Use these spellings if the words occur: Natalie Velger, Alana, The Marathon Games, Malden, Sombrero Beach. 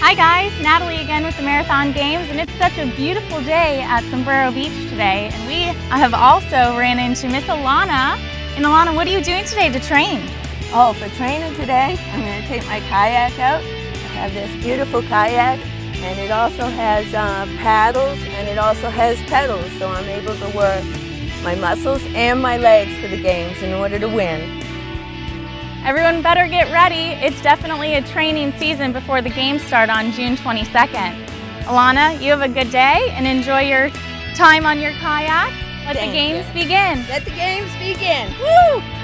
Hi guys, Natalie again with the Marathon Games, and it's such a beautiful day at Sombrero Beach today, and we have also ran into Miss Alana. And Alana, what are you doing today to train? Oh, for training today, I'm going to take my kayak out. I have this beautiful kayak, and it also has paddles, and it also has pedals, so I'm able to work my muscles and my legs for the games in order to win. Everyone better get ready. It's definitely a training season before the games start on June 22nd. Alana, you have a good day and enjoy your time on your kayak. Let the games begin. Let the games begin. Woo!